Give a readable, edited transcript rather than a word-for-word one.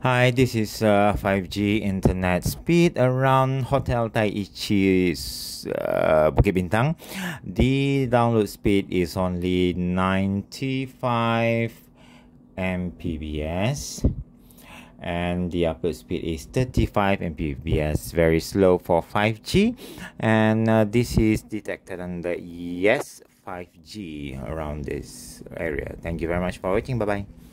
Hi, this is 5G internet speed around Hotel Taiichi, Bukit Bintang. The download speed is only 95 MPBS and the upload speed is 35 MPBS. Very slow for 5G, and this is detected under yes 5G around this area. Thank you very much for watching. Bye bye.